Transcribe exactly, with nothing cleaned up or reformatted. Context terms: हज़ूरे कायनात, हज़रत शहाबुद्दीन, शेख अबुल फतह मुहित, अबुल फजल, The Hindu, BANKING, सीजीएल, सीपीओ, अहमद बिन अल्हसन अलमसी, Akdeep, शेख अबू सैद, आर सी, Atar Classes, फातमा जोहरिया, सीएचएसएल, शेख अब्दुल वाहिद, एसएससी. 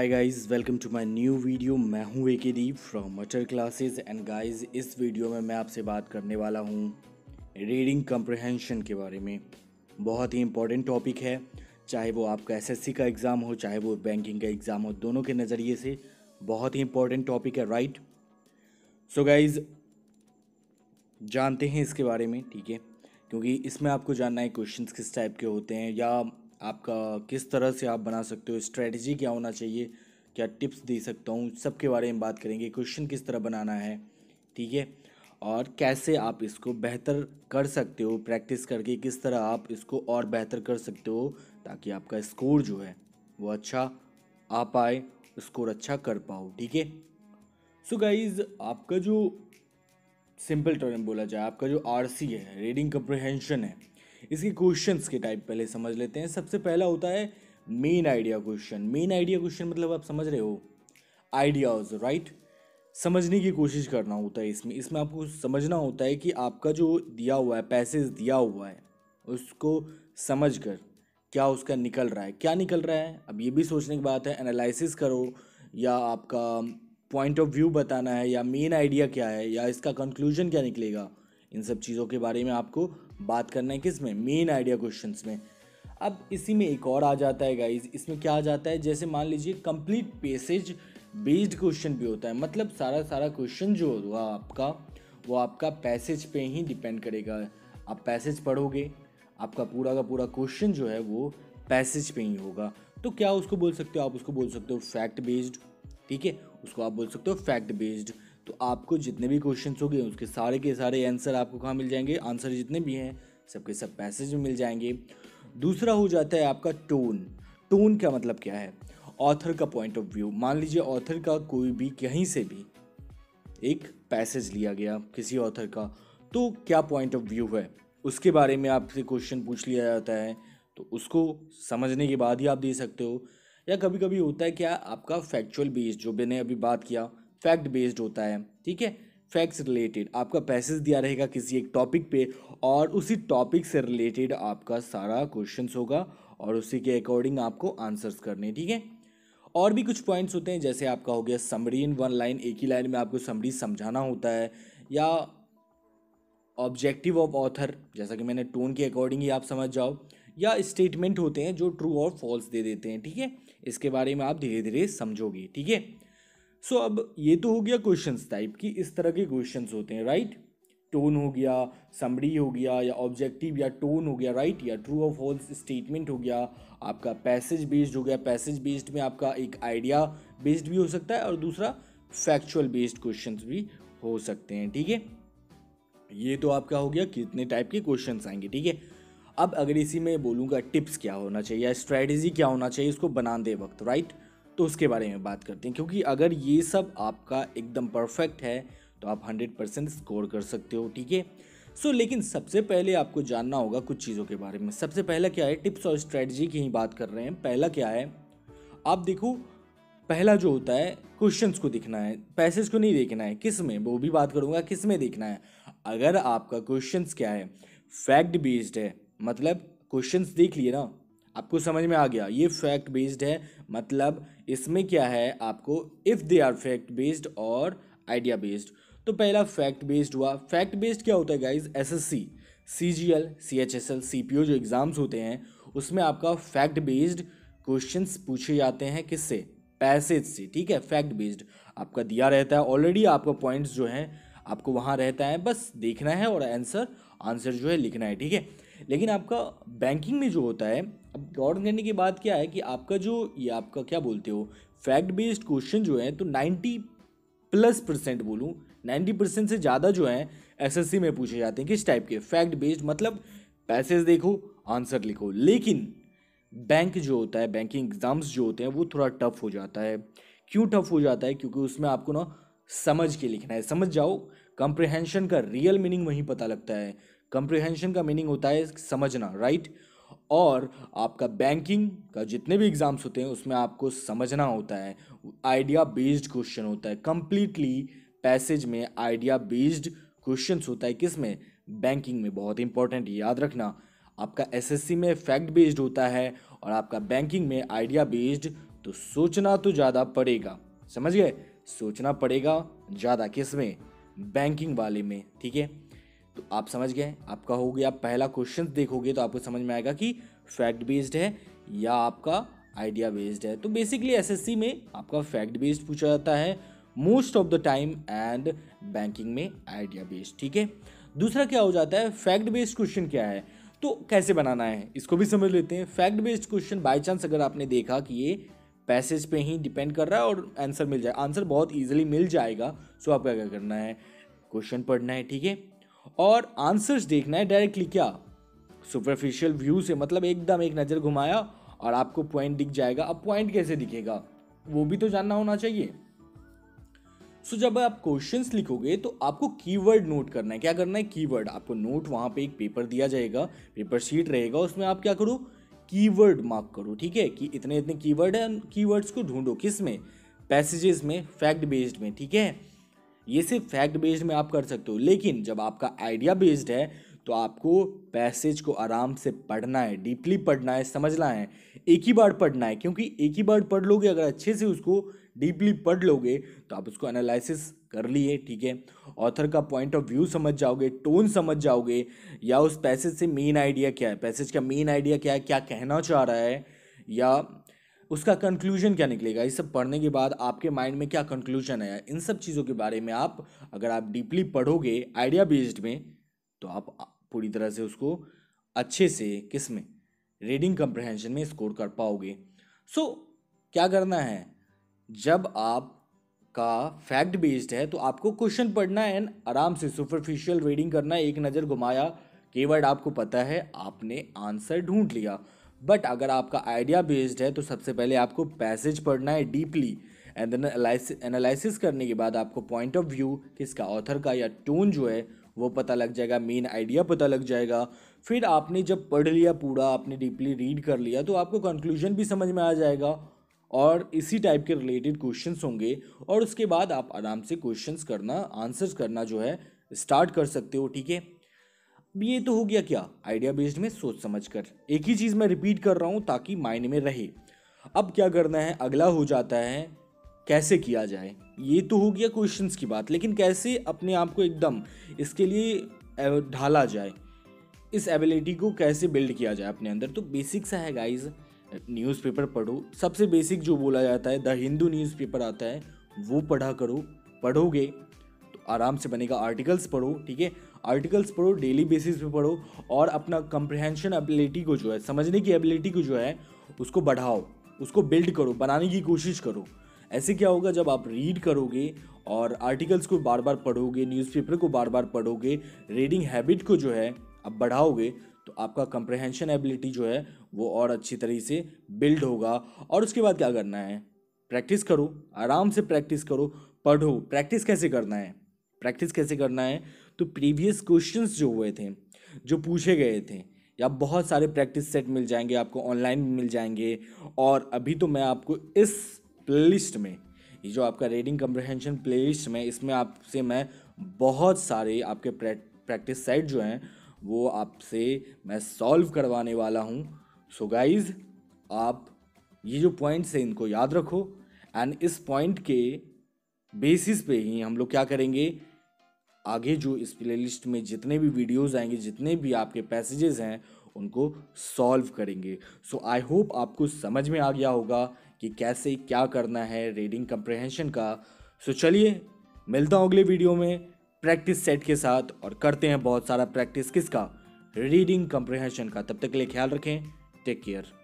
Hi guys, welcome to my new video. मैं हूँ Akashdeep from utter classes and guys इस video में मैं आपसे बात करने वाला हूँ रीडिंग कंप्रहेंशन के बारे में। बहुत ही इंपॉर्टेंट टॉपिक है, चाहे वो आपका एसएससी का एग्ज़ाम हो चाहे वो बैंकिंग का एग्ज़ाम हो, दोनों के नज़रिए से बहुत ही इंपॉर्टेंट टॉपिक है, राइट। सो गाइज़ जानते हैं इसके बारे में, ठीक है, क्योंकि इसमें आपको जानना है क्वेश्चन किस टाइप के होते हैं या आपका किस तरह से आप बना सकते हो, स्ट्रेटजी क्या होना चाहिए, क्या टिप्स दे सकता हूँ, सब के बारे में बात करेंगे। क्वेश्चन किस तरह बनाना है, ठीक है, और कैसे आप इसको बेहतर कर सकते हो, प्रैक्टिस करके किस तरह आप इसको और बेहतर कर सकते हो ताकि आपका स्कोर जो है वो अच्छा आ पाए, स्कोर अच्छा कर पाओ, ठीक है। सो गाइज़ आपका जो सिंपल टर्म बोला जाए, आपका जो आर सी है, रीडिंग कंप्रहेंशन है, इसके क्वेश्चंस के टाइप पहले समझ लेते हैं। सबसे पहला होता है main idea question. Main idea question मतलब आप समझ रहे हो, आइडियाज़, राइट, समझने की कोशिश करना होता है इसमें। इसमें आपको समझना होता है कि आपका जो दिया हुआ है, पैसेज दिया हुआ है, उसको समझ कर क्या उसका निकल रहा है, क्या निकल रहा है, अब ये भी सोचने की बात है। एनालिसिस करो या आपका पॉइंट ऑफ व्यू बताना है या मेन आइडिया क्या है या इसका कंक्लूजन क्या निकलेगा, इन सब चीज़ों के बारे में आपको बात करना है। किस में? मेन आइडिया क्वेश्चंस में। अब इसी में एक और आ जाता है गाइज़, इसमें क्या आ जाता है, जैसे मान लीजिए कंप्लीट पैसेज बेस्ड क्वेश्चन भी होता है, मतलब सारा सारा क्वेश्चन जो होगा आपका वो आपका पैसेज पे ही डिपेंड करेगा। आप पैसेज पढ़ोगे, आपका पूरा का पूरा क्वेश्चन जो है वो पैसेज पे ही होगा। तो क्या उसको बोल सकते हो, आप उसको बोल सकते हो फैक्ट बेस्ड, ठीक है, उसको आप बोल सकते हो फैक्ट बेस्ड। तो आपको जितने भी क्वेश्चंस होंगे उसके सारे के सारे आंसर आपको कहाँ मिल जाएंगे, आंसर जितने भी हैं सबके सब पैसेज में मिल जाएंगे। दूसरा हो जाता है आपका टोन। टोन का मतलब क्या है, ऑथर का पॉइंट ऑफ व्यू। मान लीजिए ऑथर का कोई भी, कहीं से भी एक पैसेज लिया गया किसी ऑथर का, तो क्या पॉइंट ऑफ व्यू है उसके बारे में आपसे क्वेश्चन पूछ लिया जाता है, तो उसको समझने के बाद ही आप दे सकते हो। या कभी कभी होता है क्या, आपका फैक्चुअल बेस्ड, जो मैंने अभी बात किया, फैक्ट बेस्ड होता है, ठीक है, फैक्ट्स रिलेटेड। आपका पैसेज दिया रहेगा किसी एक टॉपिक पे और उसी टॉपिक से रिलेटेड आपका सारा क्वेश्चंस होगा और उसी के अकॉर्डिंग आपको आंसर्स करने, ठीक है। और भी कुछ पॉइंट्स होते हैं, जैसे आपका हो गया समरी इन वन लाइन, एक ही लाइन में आपको समरी समझाना होता है, या ऑब्जेक्टिव ऑफ ऑथर, जैसा कि मैंने टोन के अकॉर्डिंग ही आप समझ जाओ, या स्टेटमेंट होते हैं जो ट्रू और फॉल्स दे देते हैं, ठीक है, इसके बारे में आप धीरे धीरे समझोगे, ठीक है। सो so, अब ये तो हो गया क्वेश्चंस टाइप, कि इस तरह के क्वेश्चंस होते हैं, राइट। टोन हो गया, समरी हो गया, या ऑब्जेक्टिव या टोन हो गया, राइट, या ट्रू और फॉल्स स्टेटमेंट हो गया, आपका पैसेज बेस्ड हो गया। पैसेज बेस्ड में आपका एक आइडिया बेस्ड भी हो सकता है और दूसरा फैक्चुअल बेस्ड क्वेश्चंस भी हो सकते हैं, ठीक है। ये तो आपका हो गया कितने टाइप के क्वेश्चंस आएंगे, ठीक है। अब अगर इसी में बोलूँगा टिप्स क्या होना चाहिए या स्ट्रैटेजी क्या होना चाहिए इसको बनाते वक्त, राइट, तो उसके बारे में बात करते हैं, क्योंकि अगर ये सब आपका एकदम परफेक्ट है तो आप हंड्रेड परसेंट स्कोर कर सकते हो, ठीक है। सो लेकिन सबसे पहले आपको जानना होगा कुछ चीज़ों के बारे में। सबसे पहला क्या है, टिप्स और स्ट्रेटजी की ही बात कर रहे हैं। पहला क्या है, आप देखो, पहला जो होता है क्वेश्चंस को देखना है, पैसेज को नहीं देखना है। किस में, वो भी बात करूँगा किस में देखना है। अगर आपका क्वेश्चंस क्या है, फैक्ट बेस्ड है, मतलब क्वेश्चंस देख लिए ना, आपको समझ में आ गया ये फैक्ट बेस्ड है, मतलब इसमें क्या है आपको, if they are fact based और आइडिया बेस्ड। तो पहला फैक्ट बेस्ड हुआ। फैक्ट बेस्ड क्या होता है guys, एसएससी, सीजीएल, सीएचएसएल, सीपीओ जो एग्ज़ाम्स होते हैं उसमें आपका फैक्ट बेस्ड क्वेश्चंस पूछे जाते हैं, किससे, पैसेज से, ठीक है। फैक्ट बेस्ड आपका दिया रहता है, ऑलरेडी आपका पॉइंट्स जो हैं आपको वहाँ रहता है, बस देखना है और आंसर आंसर जो है लिखना है, ठीक है। लेकिन आपका बैंकिंग में जो होता है, अब गौर करने की बात क्या है कि आपका जो ये आपका क्या बोलते हो, फैक्ट बेस्ड क्वेश्चन जो है, तो नाइन्टी प्लस परसेंट बोलूँ, नाइन्टी परसेंट से ज़्यादा जो है एसएससी में पूछे जाते हैं। किस टाइप के, फैक्ट बेस्ड, मतलब पैसेज देखो आंसर लिखो। लेकिन बैंक जो होता है, बैंकिंग एग्ज़ाम्स जो होते हैं वो थोड़ा टफ हो जाता है। क्यों टफ हो जाता है, क्योंकि उसमें आपको ना समझ के लिखना है। समझ जाओ, कंप्रिहेंशन का रियल मीनिंग वहीं पता लगता है। कंप्रिहेंशन का मीनिंग होता है समझना, राइट, और आपका बैंकिंग का जितने भी एग्ज़ाम्स होते हैं उसमें आपको समझना होता है। आइडिया बेस्ड क्वेश्चन होता है, कम्प्लीटली पैसेज में आइडिया बेस्ड क्वेश्चंस होता है। किस में, बैंकिंग में, बहुत इंपॉर्टेंट याद रखना। आपका एसएससी में फैक्ट बेस्ड होता है और आपका बैंकिंग में आइडिया बेस्ड तो सोचना तो ज़्यादा पड़ेगा, समझ गए, सोचना पड़ेगा ज़्यादा, किस में, बैंकिंग वाले में, ठीक है। तो आप समझ गए, आपका हो गया पहला क्वेश्चन, देखोगे तो आपको समझ में आएगा कि फैक्ट बेस्ड है या आपका आइडिया बेस्ड है। तो बेसिकली एसएससी में आपका फैक्ट बेस्ड पूछा जाता है most of the time and banking में आइडिया बेस्ड, ठीक है। दूसरा क्या हो जाता है, फैक्ट बेस्ड क्वेश्चन क्या है, तो कैसे बनाना है, इसको भी समझ लेते हैं। Fact based question by chance अगर आपने देखा कि ये पैसेज पे ही डिपेंड कर रहा है और आंसर मिल जाए, आंसर बहुत ईजिली मिल जाएगा, सो आपका क्या करना है, क्वेश्चन पढ़ना है, ठीक है, और आंसर्स देखना है डायरेक्टली, क्या सुपरफिशियल व्यू से, मतलब एकदम एक नज़र घुमाया और आपको पॉइंट दिख जाएगा। अब पॉइंट कैसे दिखेगा वो भी तो जानना होना चाहिए। सो so, जब आप क्वेश्चंस लिखोगे तो आपको कीवर्ड नोट करना है, क्या करना है, कीवर्ड आपको नोट, वहाँ पे एक पेपर दिया जाएगा, पेपर शीट रहेगा, उसमें आप क्या करो, कीवर्ड मार्क करो, ठीक है, कि इतने इतने कीवर्ड है, कीवर्ड्स को ढूंढो, किस में, पैसेजेस में, फैक्ट बेस्ड में, ठीक है। ये सिर्फ फैक्ट बेस्ड में आप कर सकते हो, लेकिन जब आपका आइडिया बेस्ड है तो आपको पैसेज को आराम से पढ़ना है, डीपली पढ़ना है, समझना है, एक ही बार पढ़ना है, क्योंकि एक ही बार पढ़ लोगे, अगर अच्छे से उसको डीपली पढ़ लोगे तो आप उसको एनालिसिस कर लिए, ठीक है, ऑथर का पॉइंट ऑफ व्यू समझ जाओगे, टोन समझ जाओगे, या उस पैसेज से मेन आइडिया क्या है, पैसेज का मेन आइडिया क्या है, क्या कहना चाह रहा है, या उसका कंक्लूजन क्या निकलेगा, ये सब पढ़ने के बाद आपके माइंड में क्या कंक्लूजन है, इन सब चीज़ों के बारे में आप अगर आप डीपली पढ़ोगे आइडिया बेस्ड में तो आप पूरी तरह से उसको अच्छे से किस में, रीडिंग कंप्रहेंशन में स्कोर कर पाओगे। सो so, क्या करना है, जब आप का फैक्ट बेस्ड है तो आपको क्वेश्चन पढ़ना है एंड आराम से सुपरफिशियल रीडिंग करना है, एक नज़र घुमाया, कीवर्ड आपको पता है, आपने आंसर ढूंढ लिया। बट अगर आपका आइडिया बेस्ड है तो सबसे पहले आपको पैसेज पढ़ना है डीपली, एंड देन एनालिसिस करने के बाद आपको पॉइंट ऑफ व्यू किसका, ऑथर का, या टोन जो है वो पता लग जाएगा, मेन आइडिया पता लग जाएगा। फिर आपने जब पढ़ लिया पूरा, आपने डीपली रीड कर लिया, तो आपको कंक्लूजन भी समझ में आ जाएगा और इसी टाइप के रिलेटेड क्वेश्चंस होंगे, और उसके बाद आप आराम से क्वेश्चंस करना, आंसर्स करना जो है स्टार्ट कर सकते हो, ठीक है। अब ये तो हो गया क्या, आइडिया बेस्ड में सोच समझ कर, एक ही चीज़ मैं रिपीट कर रहा हूँ ताकि माइंड में रहे। अब क्या करना है, अगला हो जाता है कैसे किया जाए, ये तो हो गया क्वेश्चंस की बात, लेकिन कैसे अपने आप को एकदम इसके लिए ढाला जाए, इस एबिलिटी को कैसे बिल्ड किया जाए अपने अंदर, तो बेसिक सा है गाइज़, न्यूज़पेपर पढ़ो, सबसे बेसिक जो बोला जाता है द हिंदू न्यूज़पेपर आता है वो पढ़ा करो, पढ़ोगे तो आराम से बनेगा। आर्टिकल्स पढ़ो, ठीक है, आर्टिकल्स पढ़ो, डेली बेसिस पे पढ़ो और अपना कंप्रहेंशन एबिलिटी को जो है, समझने की एबिलिटी को जो है उसको बढ़ाओ, उसको बिल्ड करो, बनाने की कोशिश करो। ऐसे क्या होगा, जब आप रीड करोगे और आर्टिकल्स को बार बार पढ़ोगे, न्यूज़पेपर को बार बार पढ़ोगे, रीडिंग हैबिट को जो है आप बढ़ाओगे, तो आपका कंप्रहेंशन एबिलिटी जो है वो और अच्छी तरीके से बिल्ड होगा। और उसके बाद क्या करना है, प्रैक्टिस करो, आराम से प्रैक्टिस करो, पढ़ो। प्रैक्टिस कैसे करना है, प्रैक्टिस कैसे करना है तो प्रीवियस क्वेश्चंस जो हुए थे, जो पूछे गए थे, या बहुत सारे प्रैक्टिस सेट मिल जाएंगे आपको, ऑनलाइन मिल जाएंगे। और अभी तो मैं आपको इस प्लेलिस्ट में, ये जो आपका रीडिंग कंप्रहेंशन प्लेलिस्ट में, इसमें आपसे मैं बहुत सारे आपके प्रैक्टिस सेट जो हैं वो आपसे मैं सॉल्व करवाने वाला हूँ। सो गाइज़, आप ये जो पॉइंट्स हैं इनको याद रखो एंड इस पॉइंट के बेसिस पे ही हम लोग क्या करेंगे, आगे जो इस प्लेलिस्ट में जितने भी वीडियोस आएंगे, जितने भी आपके पैसेजेस हैं, उनको सॉल्व करेंगे। सो आई होप आपको समझ में आ गया होगा कि कैसे क्या करना है रीडिंग कंप्रहेंशन का। सो so, चलिए मिलता हूँ अगले वीडियो में प्रैक्टिस सेट के साथ, और करते हैं बहुत सारा प्रैक्टिस किसका, रीडिंग कंप्रहेंशन का। तब तक के लिए ख्याल रखें, टेक केयर।